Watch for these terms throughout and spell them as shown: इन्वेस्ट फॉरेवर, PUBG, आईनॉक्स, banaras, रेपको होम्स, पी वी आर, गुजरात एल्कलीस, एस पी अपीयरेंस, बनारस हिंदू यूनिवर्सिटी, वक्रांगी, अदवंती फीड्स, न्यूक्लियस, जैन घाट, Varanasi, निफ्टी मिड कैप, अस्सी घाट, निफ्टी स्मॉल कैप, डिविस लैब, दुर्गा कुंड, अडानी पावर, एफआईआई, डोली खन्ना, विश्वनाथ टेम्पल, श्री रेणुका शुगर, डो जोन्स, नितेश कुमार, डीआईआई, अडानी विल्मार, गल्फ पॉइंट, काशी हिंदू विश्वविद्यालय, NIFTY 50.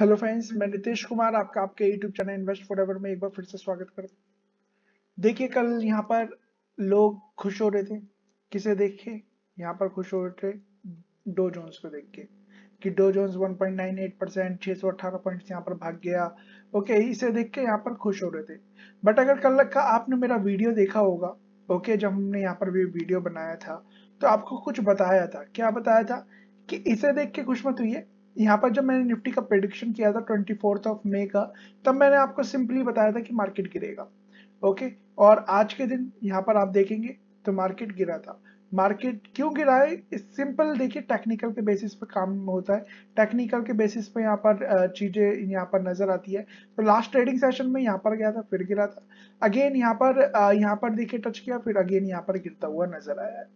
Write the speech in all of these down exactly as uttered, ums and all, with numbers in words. Hello friends, मैं नितेश कुमार आपका आपके यूट्यूब चैनल इन्वेस्ट फॉरेवर में एक बार फिर से स्वागत करता हूं। देखिए, कल यहाँ पर लोग खुश हो रहे थे। किसे देख के? यहाँ पर खुश हो रहे थे डो जोन्स को देख के कि डो जोन्स one point nine eight percent छः सौ अट्ठारह पॉइंट्स यहाँ पर भाग गया। ओके, इसे देख के यहाँ पर खुश हो रहे थे। बट अगर कल का आपने मेरा वीडियो देखा होगा, ओके, जब हमने यहाँ पर भी वीडियो बनाया था तो आपको कुछ बताया था। क्या बताया था कि इसे देख के खुश मत हुई। यहाँ पर जब मैंने निफ्टी का प्रेडिक्शन किया था ट्वेंटी फोर्थ ऑफ मे का, तब मैंने आपको सिंपली बताया था कि मार्केट गिरेगा। ओके, और आज के दिन यहाँ पर आप देखेंगे तो मार्केट गिरा था। मार्केट क्यों गिरा है? इस सिंपल देखिए, टेक्निकल के बेसिस पर काम होता है, टेक्निकल के बेसिस पर यहाँ पर चीज़ें यहाँ पर नज़र आती है। तो लास्ट ट्रेडिंग सेशन में यहाँ पर गया था, फिर गिरा था, अगेन यहाँ पर यहाँ पर देखिए टच किया, फिर अगेन यहाँ पर गिरता हुआ नजर आया है।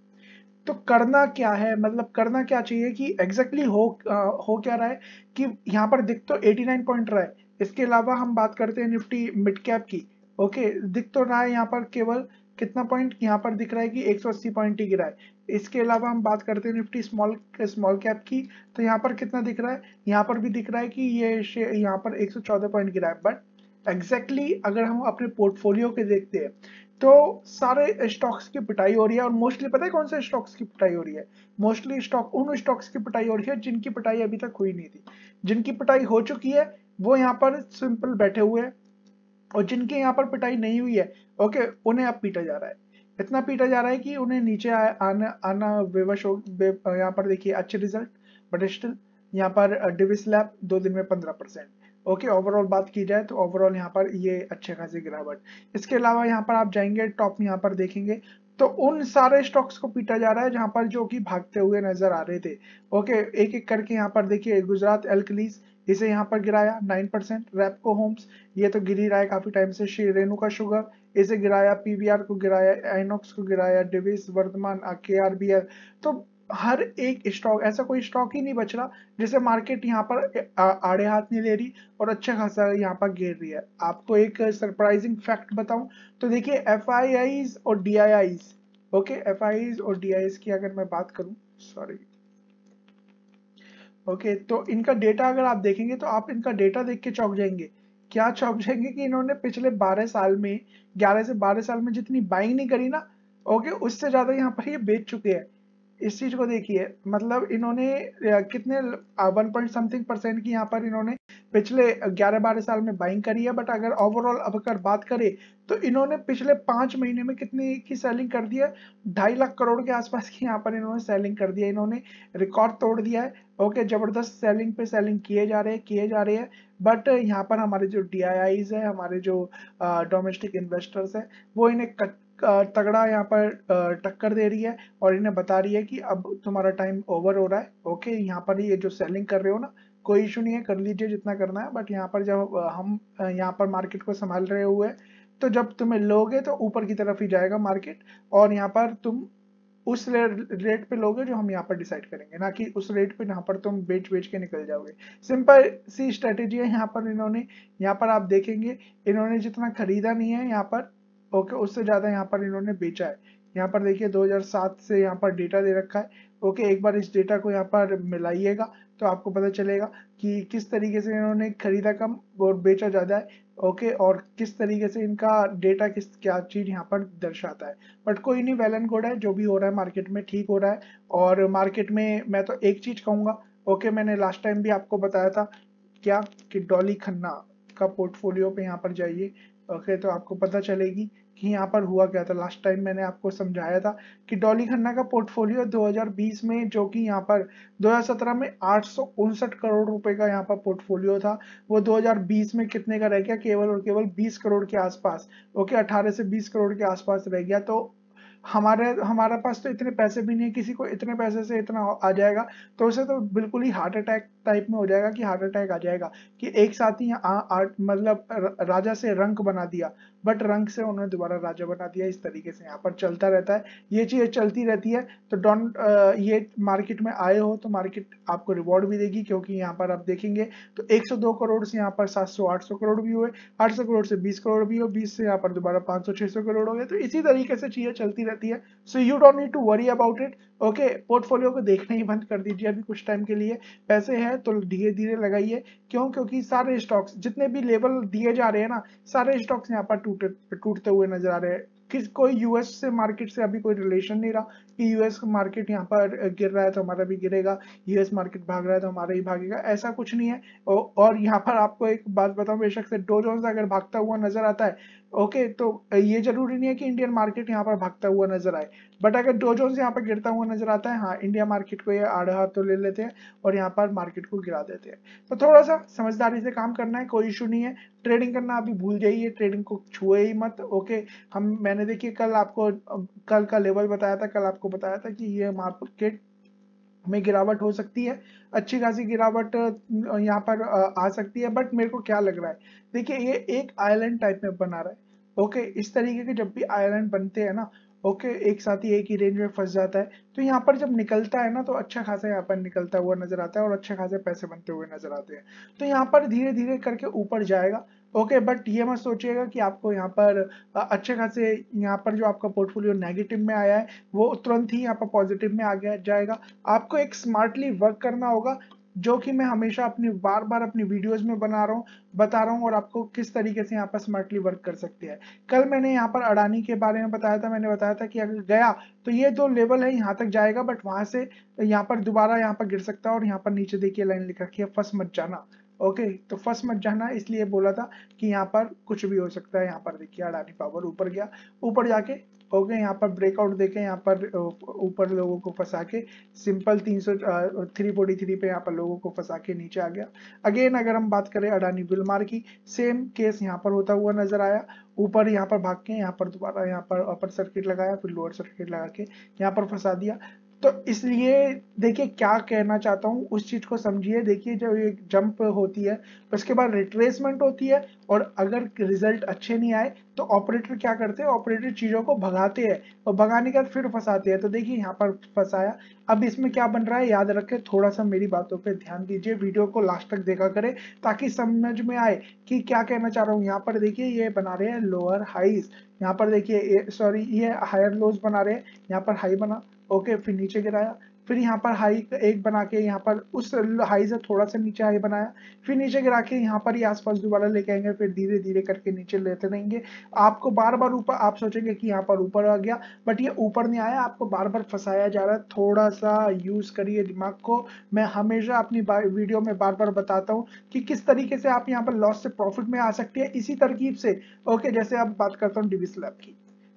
तो करना क्या है, मतलब करना क्या चाहिए कि एग्जैक्टली exactly हो आ, हो क्या रहा है कि यहाँ पर दिख तो एटी नाइन पॉइंट रहा है। इसके अलावा हम बात करते हैं निफ्टी मिड कैप की। ओके, दिख तो रहा है यहाँ पर केवल कितना पॉइंट यहाँ पर दिख रहा है कि एक सौ अस्सी पॉइंट ही गिरा है। इसके अलावा हम बात करते हैं निफ्टी स्मॉल स्मॉल कैप की, तो यहाँ पर कितना दिख रहा है? यहाँ पर भी दिख रहा है कि ये यह यहाँ पर एक सौ चौदह पॉइंट गिरा है। बट एग्जैक्टली exactly अगर हम अपने पोर्टफोलियो के देखते हैं तो सारे स्टॉक्स की पिटाई हो रही है। और मोस्टली पता है कौन से स्टॉक्स की पिटाई हो रही है? मोस्टली स्टॉक उन स्टॉक्स की पिटाई हो रही है जिनकी पिटाई अभी तक हुई नहीं थी। जिनकी पिटाई हो चुकी है वो यहाँ पर सिंपल बैठे हुए हैं, और जिनके यहाँ पर पिटाई नहीं हुई है, ओके, उन्हें अब पीटा जा रहा है। इतना पीटा जा रहा है कि उन्हें नीचे आ, आना आना बेवश हो। यहाँ पर देखिए अच्छे रिजल्ट, बट स्टिल यहाँ पर डिविस लैब दो दिन में पंद्रह परसेंट। ओके, okay, ओवरऑल बात की जाए तो ओवरऑल यहाँ पर ये अच्छे खासे गिरावट। इसके अलावा यहाँ पर आप जाएंगे टॉप में, यहाँ पर देखेंगे तो उन सारे स्टॉक्स को पीटा जा रहा है जहाँ पर जो कि भागते हुए नजर आ रहे थे। ओके, okay, एक एक करके यहाँ पर देखिए, गुजरात एल्कलीस इसे यहाँ पर गिराया नाइन परसेंट। रेपको होम्स ये तो गिर ही रहा है काफी टाइम से। श्री रेणुका शुगर इसे गिराया, पी वी आर को गिराया, आईनॉक्स को गिराया, डिविस वर्धमान के। तो हर एक स्टॉक, ऐसा कोई स्टॉक ही नहीं बच रहा जिसे मार्केट यहाँ पर आड़े हाथ नहीं ले रही और अच्छा खासा यहाँ पर गिर रही है। आपको एक सरप्राइजिंग फैक्ट बताऊं तो देखिए, एफआईआई और डीआईआई, ओके, एफआईआई और डीआईआई की अगर मैं बात करूं, सॉरी, ओके, तो इनका डेटा अगर आप देखेंगे तो आप इनका डेटा देख के चौंक जाएंगे। क्या चौंक जाएंगे कि इन्होंने पिछले बारह साल में ग्यारह से बारह साल में जितनी बाइंग नहीं करी ना, ओके, उससे ज्यादा यहाँ पर ये बेच चुके हैं। इस चीज को देखिए, मतलब इन्होंने कितने वन पॉइंट समथिंग परसेंट की यहाँ पर इन्होंने पिछले ग्यारह बारह साल में बाइंग करी है। बट अगर ओवरऑल अब अगर बात करें तो इन्होंने पिछले पांच महीने में कितनी की सेलिंग कर दी है? ढाई लाख करोड़ के आसपास की यहाँ पर इन्होंने सेलिंग कर दी है। इन्होंने रिकॉर्ड तोड़ दिया है। ओके, जबरदस्त सेलिंग पे सेलिंग किए जा रहे हैं किए जा रहे हैं बट यहाँ पर हमारे जो डी आई आईज है, हमारे जो डोमेस्टिक इन्वेस्टर्स हैं, वो इन्हें तगड़ा यहाँ पर टक्कर दे रही है और इन्हें बता रही है कि अब तुम्हारा टाइम ओवर हो रहा है। ओके, यहाँ पर ये जो सेलिंग कर रहे हो ना, कोई इशू नहीं है, कर लीजिए जितना करना है। बट यहाँ पर जब हम यहाँ पर मार्केट को संभाल रहे हुए तो जब तुम्हें लोगे तो ऊपर की तरफ ही जाएगा मार्केट, और यहाँ पर तुम उस रेट पे लोगे जो हम यहाँ पर डिसाइड करेंगे, ना कि उस रेट पे यहाँ पर तुम बेच बेच के निकल जाओगे। सिंपल सी स्ट्रेटेजी है यहाँ पर। इन्होंने यहाँ पर आप देखेंगे इन्होंने जितना खरीदा नहीं है यहाँ पर, ओके, उससे ज़्यादा यहाँ पर इन्होंने बेचा है। यहाँ पर देखिए दो हज़ार सात से यहाँ पर डेटा दे रखा है। ओके, एक बार इस डेटा को यहाँ पर मिलाइएगा तो आपको पता चलेगा कि किस तरीके से इन्होंने खरीदा कम और बेचा ज़्यादा है। ओके, और किस तरीके से इनका डेटा किस क्या चीज़ यहाँ पर दर्शाता है। बट कोई नहीं, वेल एंड गुड है। जो भी हो रहा है मार्केट में ठीक हो रहा है। और मार्केट में मैं तो एक चीज़ कहूँगा, ओके, मैंने लास्ट टाइम भी आपको बताया था क्या कि डोली खन्ना का पोर्टफोलियो पर यहाँ पर जाइए। ओके, तो आपको पता चलेगी कि यहाँ पर हुआ क्या था। लास्ट टाइम मैंने आपको समझाया था कि डॉली खन्ना का पोर्टफोलियो दो हज़ार बीस में, जो कि यहाँ पर दो हज़ार सत्रह में आठ सौ उनसठ करोड़ रुपए का यहाँ पर पोर्टफोलियो था, वो दो हज़ार बीस में कितने का रह गया? केवल और केवल बीस करोड़ के आसपास। ओके, अठारह से बीस करोड़ के आसपास रह गया। तो हमारे हमारे पास तो इतने पैसे भी नहीं है। किसी को इतने पैसे से इतना आ जाएगा तो उसे तो बिल्कुल ही हार्ट अटैक टाइप में हो जाएगा कि हार्ट अटैक आ जाएगा कि एक साथ ही मतलब राजा से रंक बना दिया। बट रंग से उन्होंने दोबारा राजा बना दिया। इस तरीके से यहाँ पर चलता रहता है, ये चीज़ चलती रहती है। तो डोंट ये मार्केट में आए हो तो मार्केट आपको रिवॉर्ड भी देगी, क्योंकि यहाँ पर आप देखेंगे तो एक सौ दो करोड़ से यहाँ पर सात सौ आठ सौ करोड़ भी हुए, आठ सौ करोड़ से बीस करोड़ भी हो, बीस से यहाँ पर दोबारा पाँच सौ छह सौ करोड़ हो गए। तो इसी तरीके से चीज़ें चलती रहती है। So you don't need to worry about it. Okay, portfolio को देखना ही बंद कर दीजिए अभी कुछ टाइम के लिए। पैसे हैं तो धीरे धीरे लगाइए, क्यों? क्योंकि सारे स्टॉक्स जितने भी लेवल दिए जा रहे हैं ना, सारे स्टॉक्स यहाँ पर टूटे टूटते हुए नजर आ रहे हैं। किस कोई यूएस से मार्केट से अभी कोई रिलेशन नहीं रहा कि यूएस मार्केट यहाँ पर गिर रहा है तो हमारा भी गिरेगा, यूएस मार्केट भाग रहा है तो हमारा ही भागेगा, ऐसा कुछ नहीं है। और यहाँ पर आपको एक बात बताऊँ, बेशक से डो जोन्स अगर भागता हुआ नजर आता है, ओके, तो ये जरूरी नहीं है कि इंडियन मार्केट यहाँ पर भागता हुआ नजर आए। बट अगर डो जोन्स यहाँ पर गिरता हुआ नजर आता है, हाँ, इंडिया मार्केट को ये आधा हाथ तो ले लेते हैं और यहाँ पर मार्केट को गिरा देते हैं। तो थोड़ा सा समझदारी से काम करना है, कोई इशू नहीं है। ट्रेडिंग करना अभी भूल जाइए, ट्रेडिंग को छुए ही मत। ओके, हम मैंने देखिए कल आपको कल का लेवल बताया था, कल आपको बताया था कि ये मार्केट में गिरावट हो सकती है, अच्छी खासी गिरावट यहाँ पर आ सकती है। बट मेरे को क्या लग रहा है, देखिए ये एक आइलैंड टाइप में बना रहा है। ओके, इस तरीके के जब भी आइलैंड बनते हैं ना, ओके, एक साथ ही एक ही रेंज में फंस जाता है, तो यहाँ पर जब निकलता है ना तो अच्छा खासा यहाँ पर निकलता हुआ नजर आता है और अच्छे खासे पैसे बनते हुए नजर आते हैं। तो यहाँ पर धीरे धीरे करके ऊपर जाएगा। ओके, बट ये मत सोचिएगा कि आपको यहाँ पर अच्छे खासे यहाँ पर जो आपका पोर्टफोलियो नेगेटिव में आया है वो तुरंत ही यहाँ पर पॉजिटिव में आ गया जाएगा। आपको एक स्मार्टली वर्क करना होगा, जो कि मैं हमेशा अपनी बार बार अपनी वीडियोस में बना रहा हूँ बता रहा हूँ, और आपको किस तरीके से यहाँ पर स्मार्टली वर्क कर सकते हैं। कल मैंने यहाँ पर अडानी के बारे में बताया था, मैंने बताया था कि अगर गया तो ये दो लेवल है, यहाँ तक जाएगा, बट वहाँ से यहाँ पर दोबारा यहाँ पर गिर सकता है। और यहाँ पर नीचे देखिए लाइन लिख रखी है, फंस मत जाना। ओके, तो फंस मत जाना, इसलिए बोला था कि यहाँ पर कुछ भी हो सकता है। यहाँ पर देखिए अडानी पावर ऊपर गया, ऊपर जाके ओके यहाँ पर ब्रेकआउट देके यहाँ पर ऊपर लोगों को फंसा के सिंपल तीन सौ थ्री फोर्टी थ्री पे यहाँ पर लोगों को फंसा के नीचे आ गया। अगेन अगर हम बात करें अडानी विल्मार की, सेम केस यहाँ पर होता हुआ नजर आया, ऊपर यहाँ पर भाग के यहाँ पर दोबारा यहाँ पर अपर सर्किट लगाया, फिर लोअर सर्किट लगा के यहाँ पर फंसा दिया। तो इसलिए देखिए क्या कहना चाहता हूँ, उस चीज़ को समझिए। देखिए जब ये जंप होती है तो उसके बाद रिट्रेसमेंट होती है, और अगर रिजल्ट अच्छे नहीं आए तो ऑपरेटर क्या करते हैं, ऑपरेटर चीज़ों को भगाते हैं और भगाने के बाद फिर फंसाते हैं। तो देखिए यहाँ पर फंसाया। अब इसमें क्या बन रहा है, याद रखें, थोड़ा सा मेरी बातों पे ध्यान दीजिए, वीडियो को लास्ट तक देखा करें ताकि समझ में आए कि क्या कहना चाह रहा हूँ। यहाँ पर देखिए ये बना रहे हैं लोअर हाईज, यहाँ पर देखिए सॉरी ये हायर लोज बना रहे हैं, यहाँ पर हाई बना, ओके, फिर नीचे गिराया, फिर यहाँ पर हाई एक बना के यहाँ पर उस हाई से थोड़ा सा नीचे हाई बनाया, फिर नीचे गिरा के यहाँ पर ही आसपास दोबारा लेके आएंगे, फिर धीरे धीरे करके नीचे लेते रहेंगे। आपको बार बार ऊपर, आप सोचेंगे कि यहाँ पर ऊपर आ गया, बट ये ऊपर नहीं आया, आपको बार बार फंसाया जा रहा है। थोड़ा सा यूज करिए दिमाग को। मैं हमेशा अपनी वीडियो में बार बार बताता हूँ कि किस तरीके से आप यहाँ पर लॉस से प्रॉफिट में आ सकते हैं, इसी तरकीब से। ओके, जैसे आप बात करता हूँ डिविस लैब की।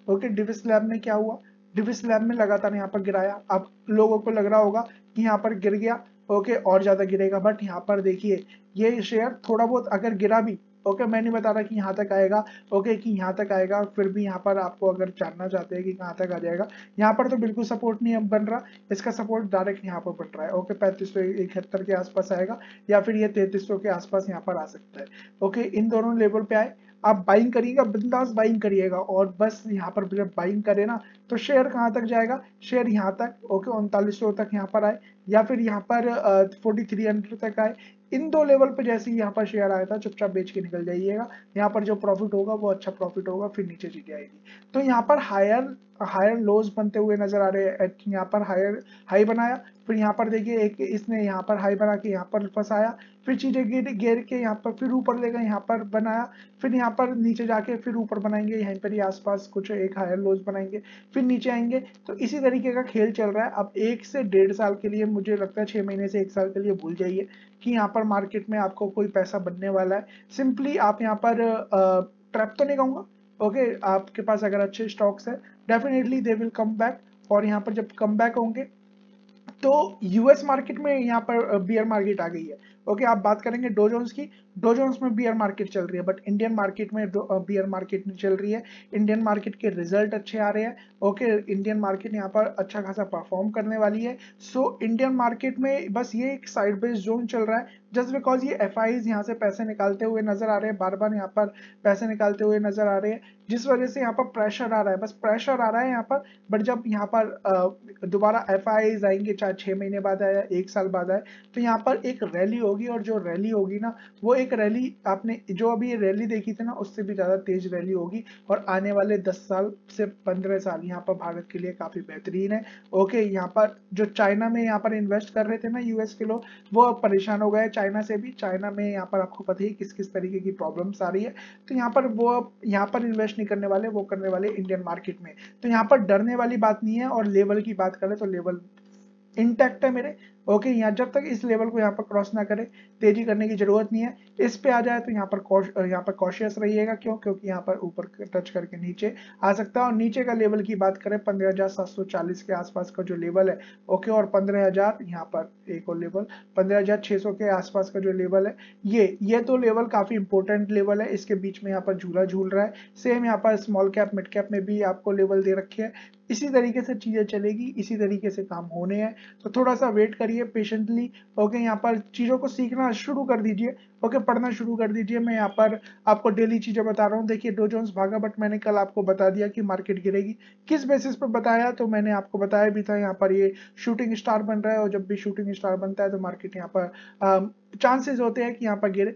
ओके, डिविस लैब में क्या हुआ, डिविस लैब में लगातार यहाँ पर गिराया। अब लोगों को लग रहा होगा कि यहाँ पर गिर गया, ओके, और ज्यादा गिरेगा, बट यहाँ पर देखिए ये शेयर थोड़ा बहुत अगर गिरा भी, ओके, मैं नहीं बता रहा कि यहाँ तक आएगा, ओके, कि यहाँ तक आएगा, फिर भी यहाँ पर आपको अगर जानना चाहते हैं कि कहाँ तक आ जाएगा, यहाँ पर तो बिल्कुल सपोर्ट नहीं बन रहा, इसका सपोर्ट डायरेक्ट यहाँ पर बन रहा है। ओके, पैंतीस सौ इकहत्तर के आसपास आएगा, या फिर ये तैंतीस सौ के आसपास यहाँ पर आ सकता है। ओके, इन दोनों लेवल पे आए, आप बाइंग करिएगा, बिंदास बाइंग करिएगा, और बस यहाँ पर जब बाइंग करें ना तो शेयर कहाँ तक जाएगा, शेयर यहाँ तक, ओके, उनतालीस सौ तक यहाँ पर आए, या फिर यहाँ पर फोर्टी थ्री हंड्रेड तक आए। इन दो लेवल पे जैसे ही यहाँ पर शेयर आया था, चुपचाप बेच के निकल जाइएगा। यहाँ पर जो प्रॉफिट होगा वो अच्छा प्रॉफिट होगा, फिर नीचे चीजें आएगी। तो यहाँ पर हायर हायर लोज बनते हुए नजर आ रहे हैं। यहाँ पर हायर हाई बनाया, फिर यहाँ पर देखिए एक इसने यहाँ पर हाई बना के यहाँ पर फंसाया, फिर चीज़ें गिर गिर के यहाँ पर फिर ऊपर ले गए, यहाँ पर बनाया, फिर यहाँ पर नीचे जाके फिर ऊपर बनाएंगे, यहीं पर ही आसपास कुछ एक हायर लोज बनाएंगे, फिर नीचे आएंगे। तो इसी तरीके का खेल चल रहा है। अब एक से डेढ़ साल के लिए, मुझे लगता है छः महीने से एक साल के लिए भूल जाइए कि यहाँ पर मार्केट में आपको कोई पैसा बनने वाला है। सिंपली आप यहाँ पर ट्रैप तो नहीं कहूँगा, ओके, आपके पास अगर अच्छे स्टॉक्स हैं definitely they will come back, और यहाँ पर जब कम बैक होंगे तो यूएस मार्केट में यहाँ पर बियर मार्केट आ गई है, ओके, आप बात करेंगे डो जोन्स की। डो जोन्स में बियर मार्केट चल रही है, बट इंडियन मार्केट में बियर मार्केट नहीं चल रही है। इंडियन मार्केट के रिजल्ट अच्छे आ रहे हैं, ओके, इंडियन मार्केट यहाँ पर अच्छा खासा परफॉर्म करने वाली है। सो इंडियन मार्केट में बस ये एक साइड बेस जोन चल रहा है, जस्ट बिकॉज ये एफ आई यहाँ से पैसे निकालते हुए नजर आ रहे हैं, बार बार यहाँ पर पैसे निकालते हुए नजर आ रहे हैं, जिस वजह से यहाँ पर प्रेशर आ रहा है, बस प्रेशर आ रहा है यहाँ पर। बट जब यहाँ पर दोबारा एफ आई आईज आएंगे, चाहे छः महीने बाद आए या एक साल बाद आए, तो यहाँ पर एक रैली होगी, और जो रैली होगी ना, वो एक रैली आपने जो अभी रैली देखी थी ना, उससे भी ज़्यादा तेज रैली होगी। और आने वाले दस साल से पंद्रह साल यहाँ पर भारत के लिए काफ़ी बेहतरीन है, ओके। यहाँ पर जो चाइना में यहाँ पर इन्वेस्ट कर रहे थे ना यूएस के लोग, वो परेशान हो गए चाइना से भी। चाइना में यहाँ पर आपको पता ही किस किस तरीके की प्रॉब्लम्स आ रही है, तो यहाँ पर वो यहाँ पर इन्वेस्ट नहीं करने वाले, वो करने वाले इंडियन मार्केट में। तो यहाँ पर डरने वाली बात नहीं है, और लेवल की बात करें तो लेवल इंटैक्ट है मेरे, ओके। यहाँ जब तक इस लेवल को यहाँ पर क्रॉस ना करे, तेजी करने की जरूरत नहीं है। इस पे आ जाए तो यहाँ पर यहाँ पर कॉशियस रहिएगा, क्यों? क्योंकि यहाँ पर ऊपर टच करके नीचे आ सकता है। और नीचे का लेवल की बात करें, पंद्रह हजार सात सौ चालीस के आसपास का जो लेवल है, ओके, और पंद्रह हजार यहाँ पर एक और लेवल पंद्रह हजार छह सौ के आसपास का जो लेवल है, ये ये तो लेवल काफी इंपॉर्टेंट लेवल है। इसके बीच में यहाँ पर झूला झूल रहा है। सेम यहाँ पर स्मॉल कैप मिड कैप में भी आपको लेवल दे रखे है। इसी तरीके से चीजें चलेगी, इसी तरीके से काम होने हैं, तो थोड़ा सा वेट करिए पेशेंटली, ओके। यहाँ पर चीज़ों को सीखना शुरू कर दीजिए, ओके, पढ़ना शुरू कर दीजिए। मैं यहाँ पर आपको डेली चीज़ें बता रहा हूँ। देखिए, डो जोन्स भागा, बट मैंने कल आपको बता दिया कि मार्केट गिरेगी। किस बेसिस पर बताया? तो मैंने आपको बताया भी था, यहाँ पर ये शूटिंग स्टार बन रहा है, और जब भी शूटिंग स्टार बनता है तो मार्केट यहाँ पर चांसेस होते हैं कि यहाँ पर गिरे,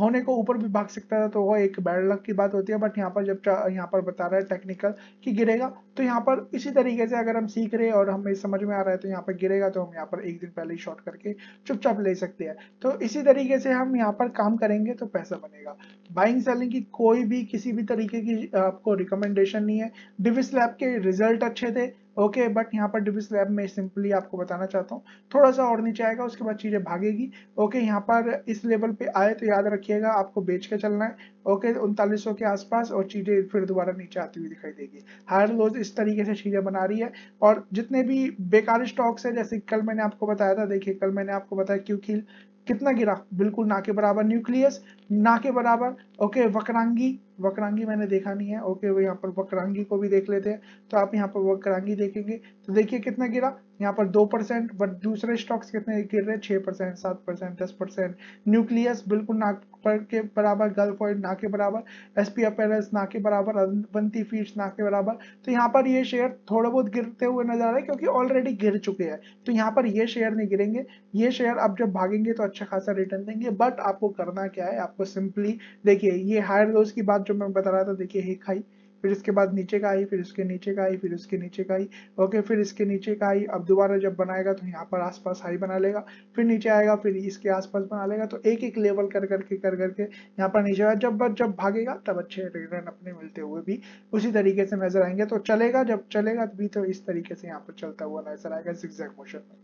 होने को ऊपर भी भाग सकता था, तो वो एक बैड लक की बात होती है। बट यहाँ पर जब यहाँ पर बता रहा है टेक्निकल कि गिरेगा, तो यहाँ पर इसी तरीके से अगर हम सीख रहे हैं और हमें समझ में आ रहा है तो यहाँ पर गिरेगा, तो हम यहाँ पर एक दिन पहले ही शॉर्ट करके चुपचाप ले सकते हैं। तो इसी तरीके से हम यहाँ पर काम करेंगे तो पैसा बनेगा। बाइंग सेलिंग की कोई भी किसी भी तरीके की आपको रिकमेंडेशन नहीं है। डिविस लैब के रिजल्ट अच्छे थे, ओके okay, बट यहाँ पर डिविस लैब में सिंपली आपको बताना चाहता हूँ, थोड़ा सा और नीचे आएगा, उसके बाद चीज़ें भागेगी, ओके okay, यहाँ पर इस लेवल पे आए तो याद रखिएगा आपको बेच के चलना है, ओके, उनतालीस सौ के आसपास, और चीज़ें फिर दोबारा नीचे आती हुई दिखाई देगी। हायर लोज इस तरीके से चीज़ें बना रही है। और जितने भी बेकार स्टॉक्स है, जैसे कल मैंने आपको बताया था, देखिए कल मैंने आपको बताया क्यों खील कितना गिरा, बिल्कुल ना के बराबर, न्यूक्लियस ना के बराबर, ओके, वक्रांगी वक्रांगी मैंने देखा नहीं है, ओके, वो यहाँ पर वक्रांगी को भी देख लेते हैं, तो आप यहाँ पर वक्रांगी देखेंगे तो देखिए कितना गिरा, यहाँ पर दो परसेंट, बट दूसरे स्टॉक्स कितने गिर रहे हैं, छः परसेंट, सात परसेंट, दस परसेंट। न्यूक्लियस बिल्कुल नाक पर के बराबर, गल्फ पॉइंट ना के बराबर, एस पी अपीयरेंस ना के बराबर, अदवंती फीड्स ना के बराबर। तो यहाँ पर ये शेयर थोड़ा बहुत गिरते हुए नजर आ रहे हैं, क्योंकि ऑलरेडी गिर चुके हैं, तो यहाँ पर ये शेयर नहीं गिरेंगे। ये शेयर अब जब भागेंगे तो अच्छा खासा रिटर्न देंगे। बट आपको करना क्या है, आपको सिंपली देखिए, ये हायर लोज की बात जो मैं बता रहा था, देखिए एक हाई, फिर इसके बाद नीचे का आई, फिर इसके नीचे का आई, फिर उसके नीचे का आई, ओके, फिर इसके नीचे का आई। अब दोबारा जब बनाएगा तो यहाँ पर आसपास हाई बना लेगा, फिर नीचे आएगा, फिर इसके आसपास बना लेगा, तो एक एक लेवल कर करके कर करके यहाँ पर नीचे आएगा। जब जब भागेगा तब अच्छे रिटर्न अपने मिलते हुए भी उसी तरीके से नजर आएंगे। तो चलेगा, जब चलेगा भी तो इस तरीके से यहाँ पर चलता हुआ नजर आएगा, zigzag मोशन में।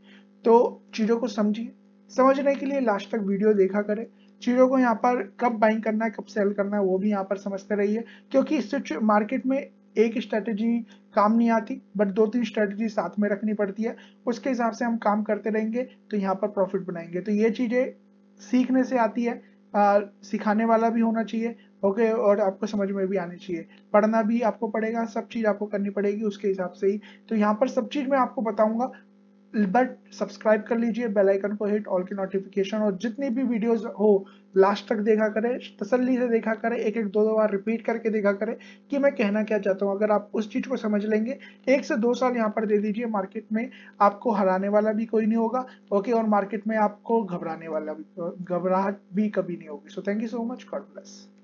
तो चीज़ों को समझिए, समझने के लिए लास्ट तक वीडियो देखा करें। चीज़ों को यहाँ पर कब बाइंग करना है, कब सेल करना है, वो भी यहाँ पर समझते रहिए, क्योंकि इस मार्केट में एक स्ट्रेटजी काम नहीं आती, बट दो तीन स्ट्रेटजी साथ में रखनी पड़ती है। उसके हिसाब से हम काम करते रहेंगे तो यहाँ पर प्रॉफिट बनाएंगे। तो ये चीज़ें सीखने से आती है, आ, सिखाने वाला भी होना चाहिए, ओके okay, और आपको समझ में भी आनी चाहिए, पढ़ना भी आपको पड़ेगा, सब चीज़ आपको करनी पड़ेगी उसके हिसाब से ही। तो यहाँ पर सब चीज़ मैं आपको बताऊँगा, बट सब्सक्राइब कर लीजिए, बेल आइकन को हिट, ऑल की नोटिफिकेशन, और जितनी भी वीडियोस हो लास्ट तक देखा करें, तसल्ली से देखा करें, एक एक दो दो बार रिपीट करके देखा करें कि मैं कहना क्या चाहता हूँ। अगर आप उस चीज़ को समझ लेंगे, एक से दो साल यहाँ पर दे दीजिए, मार्केट में आपको हराने वाला भी कोई नहीं होगा, ओके, और मार्केट में आपको घबराने वाला भी घबराहट भी कभी नहीं होगी। So thank you so much, God bless.